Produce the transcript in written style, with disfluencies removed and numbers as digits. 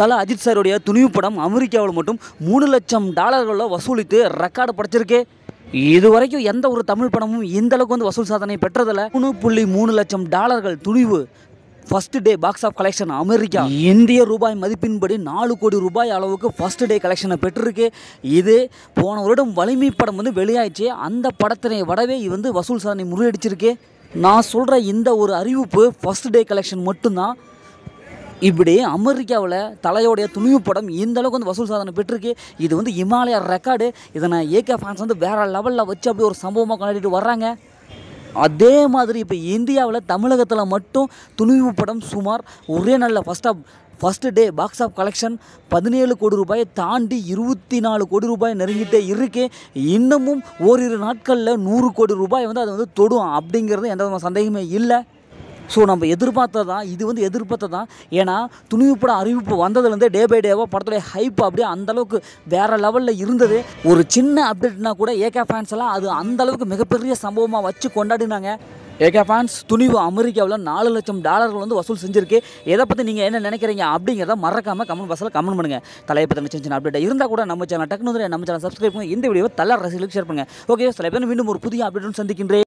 தல அஜித் சாருடைய துணிவு படம் அமெரிக்காவில் மட்டும் $3 லட்சம் வசூலித்து ரெக்கார்டு படைச்சிருக்கு. இதுவரைக்கும் எந்த ஒரு தமிழ் படமும் இந்த அளவுக்கு வந்து வசூல் சாதனை பெற்றதில்ல. $3.3 லட்சம் Thunivu first day box office collection America இந்திய ரூபாய் மதிப்பின்படி ₹4 கோடி அளவுக்கு ஃபர்ஸ்ட் டே கலெக்ஷனை பெற்றிருக்கு. இது போன வருடம் வலிமை படம் வந்து வெளியாயிடுச்சு, அந்த படத்தினை விடவே இது வந்து வசூல் சாதனை முறியடிச்சிருக்கு. நான் சொல்கிற இந்த ஒரு அறிவிப்பு ஃபர்ஸ்ட் டே கலெக்ஷன் மட்டும்தான். இப்படி அமெரிக்காவில் தலையோடைய துணிவு படம் இந்த அளவுக்கு வந்து வசூல் சாதனை பெற்றிருக்கு. இது வந்து இமாலயா ரெக்கார்டு. இதை நான் ஏகே ஃபேன்ஸ் வந்து வேறு லெவலில் வச்சு அப்படி ஒரு சம்பவமாக கொண்டாடிட்டு வர்றாங்க. அதே மாதிரி இப்போ இந்தியாவில் தமிழகத்தில் மட்டும் துணிவு படம் சுமார் ஒரே நாளில் first day box office collection ₹17 கோடி தாண்டி ₹24 கோடி நெருங்கிட்டே இருக்குது. இன்னமும் ஓரிரு நாட்களில் ₹100 கோடி வந்து அது வந்து தொடும் அப்படிங்கிறது எந்த விதமான சந்தேகமே இல்லை. ஸோ நம்ம இது வந்து எதிர்பார்த்ததான். ஏன்னா துணிவு படம் அறிவிப்பு வந்ததுலேருந்து டே பை டேவாக படத்துடைய ஹைப் அப்படியே அந்தளவுக்கு வேறு லெவலில் இருந்தது. ஒரு சின்ன அப்டேட்னா கூட ஏகே ஃபேன்ஸ் எல்லாம் அது அந்தளவுக்கு மிகப்பெரிய சம்பவமாக வச்சு கொண்டாடினாங்க. ஏகே ஃபேன்ஸ் துணிவு அமெரிக்காவில் $4 லட்சம் வந்து வசூல் செஞ்சுருக்கு. எதை பற்றி நீங்கள் என்ன நினைக்கிறீங்க அப்படிங்கிறத மறக்காமல் கமெண்ட் பாக்ஸில் கமெண்ட் பண்ணுங்கள். தலையை பற்றி சின்ன அப்டேட் இருந்தால் கூட நம்ம சேனல் டெக்னோதரை நம்ம சேனல் சப்ஸ்கிரைப் பண்ணுங்கள். இந்த வீடியோவை தல ரசிகளுக்கு ஷேர் பண்ணுங்கள். ஓகே தலைப்பை மீண்டும் ஒரு புதிய அப்டேட் சந்திக்கின்றேன்.